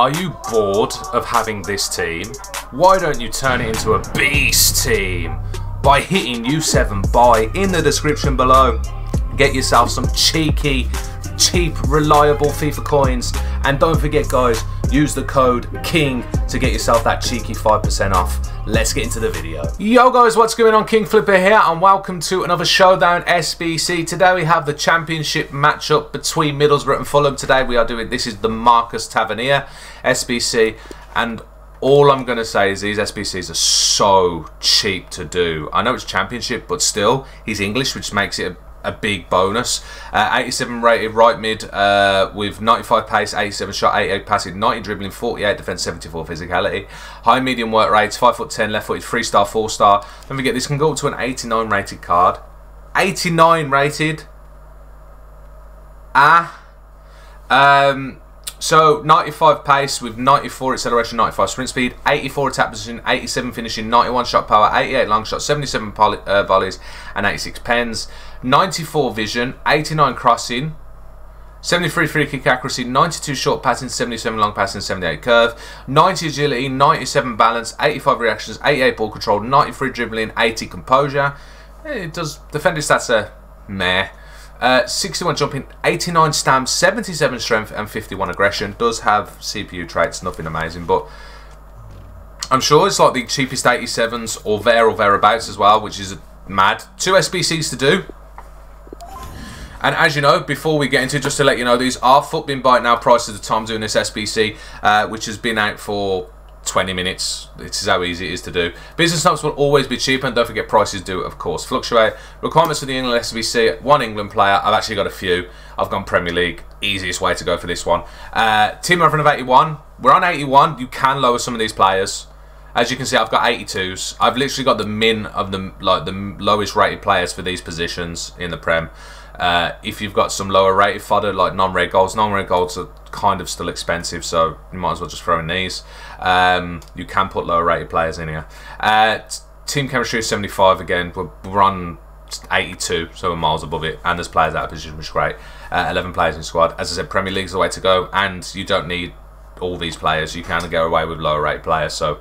Are you bored of having this team? Why don't you turn it into a beast team by hitting U7 buy in the description below? Get yourself some cheeky, cheap, reliable FIFA coins, and don't forget guys, use the code KING to get yourself that cheeky 5% off. Let's get into the video. Yo guys, what's going on? King Flipper here and welcome to another Showdown SBC. Today we have the championship matchup between Middlesbrough and Fulham. Today we are doing, this is the Marcus Tavernier SBC, and all I'm going to say is these SBCs are so cheap to do. I know it's championship, but still, he's English, which makes it a big bonus. 87 rated right mid with 95 pace, 87 shot, 88 passing, 90 dribbling, 48 defense, 74 physicality. High medium work rates, 5'10", left footed, 3-star, 4-star. Don't forget this can go up to an 89 rated card. 89 rated. So 95 pace with 94 acceleration, 95 sprint speed, 84 attack position, 87 finishing, 91 shot power, 88 long shot, 77 volleys and 86 pens. 94 vision, 89 crossing, 73 free kick accuracy, 92 short passing, 77 long passing, 78 curve, 90 agility, 97 balance, 85 reactions, 88 ball control, 93 dribbling, 80 composure. It does defending stats are meh. 61 jumping, 89 stamina, 77 strength and 51 aggression. Does have CPU traits, nothing amazing, but I'm sure it's like the cheapest 87s or thereabouts as well, which is mad. Two SBCs to do. And as you know, before we get into, just to let you know, these are Footbin Bite now prices at the time doing this SBC, which has been out for 20 minutes. This is how easy it is to do. Business stamps will always be cheaper, and don't forget prices do, of course, fluctuate. Requirements for the England SBC, one England player. I've actually got a few. I've gone Premier League. Easiest way to go for this one. Team reference of 81. We're on 81. You can lower some of these players. As you can see, I've got 82s. I've literally got the min of the lowest rated players for these positions in the Prem. If you've got some lower rated fodder, like non-red golds are kind of still expensive, so you might as well just throw in these. You can put lower rated players in here. Team chemistry is 75 again, we're on 82, so we're miles above it, and there's players out of position, which is great. 11 players in the squad. As I said, Premier League's the way to go, and you don't need all these players. You can go away with lower rated players, so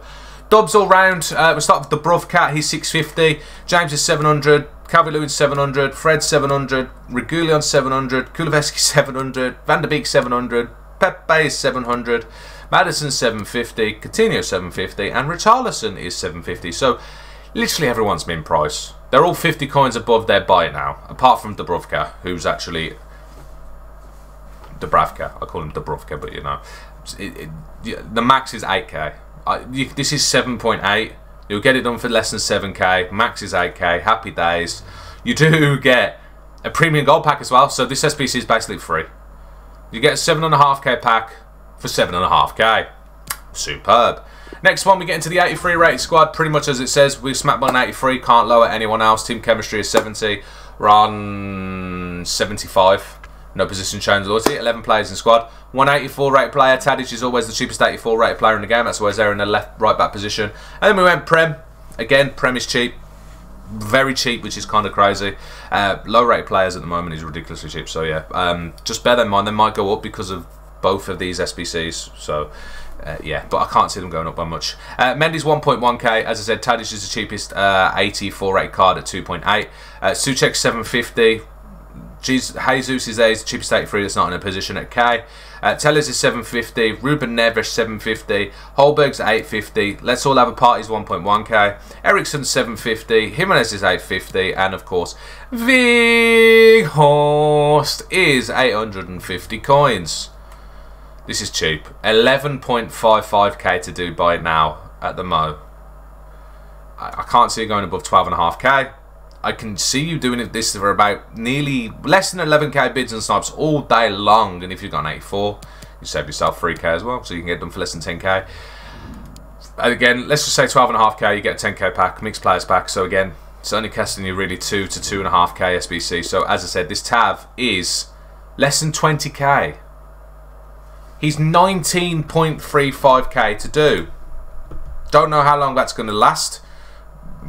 dubs all round. We'll start with Dubrovka, he's 650, James is 700, Calvert-Lewin 700, Fred 700, Regulion 700, Kuleveski 700, Van der Beek 700, Pepe is 700, Madison 750, Coutinho 750, and Richarlison is 750. So literally everyone's min price. They're all 50 coins above their buy now, apart from Dubrovka, who's actually Dubravka. I call him Dubrovka, but you know, the max is 8k. This is 7.8. You'll get it done for less than 7k. Max is 8k. Happy days. You do get a premium gold pack as well. So this SBC is basically free. You get a 7.5k pack for 7.5k. Superb. Next one, we get into the 83 rated squad. Pretty much as it says, we're smack by an 83. Can't lower anyone else. Team chemistry is 70. We're on 75. No position change, loyalty. 11 players in squad. 184 rated player. Tadic is always the cheapest 84 rated player in the game. That's always there in the left, right back position. And then we went Prem. Again, Prem is cheap. Very cheap, which is kind of crazy. Low rated players at the moment is ridiculously cheap. So yeah, just bear that in mind. They might go up because of both of these SBCs. So yeah, but I can't see them going up by much. Mendy's 1.1k. As I said, Tadic is the cheapest 84 rated card at 2.8. Suchek 750. Jesus is there, he's the cheapest 83 that's not in a position at K. Tellers is 750, Ruben Neves 750, Holberg's 850, Let's All Have a Party's 1.1k, Ericsson's 750, Jimenez is 850, and of course, Vighorst is 850 coins. This is cheap. 11.55k to do by now at the mo. I can't see it going above 12.5k. I can see you doing it this for about nearly less than 11k bids and snipes all day long. And if you've got an 84, you save yourself 3k as well, so you can get them for less than 10k. And again, let's just say 12.5k, you get a 10k pack, mixed players pack. So again, it's only costing you really 2 to 2.5k SBC. So as I said, this Tav is less than 20k. He's 19.35k to do. Don't know how long that's going to last,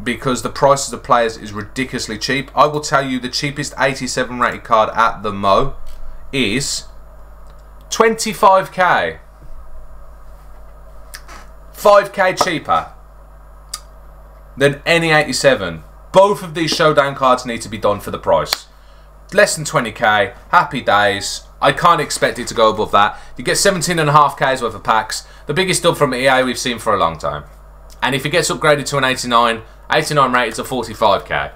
because the price of the players is ridiculously cheap. I will tell you the cheapest 87 rated card at the mo is 25k. 5k cheaper than any 87. Both of these showdown cards need to be done for the price. Less than 20k, happy days. I can't expect it to go above that. You get 17.5k's worth of packs. The biggest dub from EA we've seen for a long time. And if it gets upgraded to an 89, 89 rated to 45k.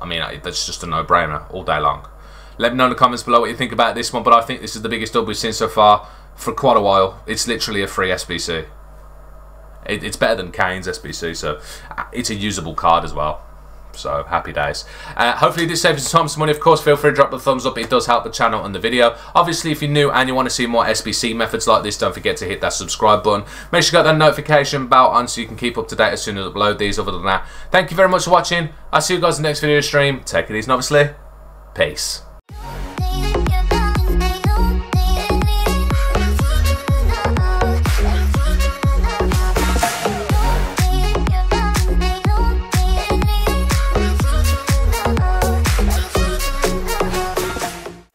I mean, that's just a no-brainer all day long. Let me know in the comments below what you think about this one, but I think this is the biggest dub we've seen so far for quite a while. It's literally a free SBC. It's better than Kane's SBC, so it's a usable card as well. So, happy days. Hopefully this saves you some time, some money. Of course, feel free to drop the thumbs up. It does help the channel and the video. Obviously, if you're new and you want to see more SBC methods like this, don't forget to hit that subscribe button. Make sure you got that notification bell on so you can keep up to date as soon as I upload these. Other than that, thank you very much for watching. I'll see you guys in the next video stream. Take it easy, obviously. Peace.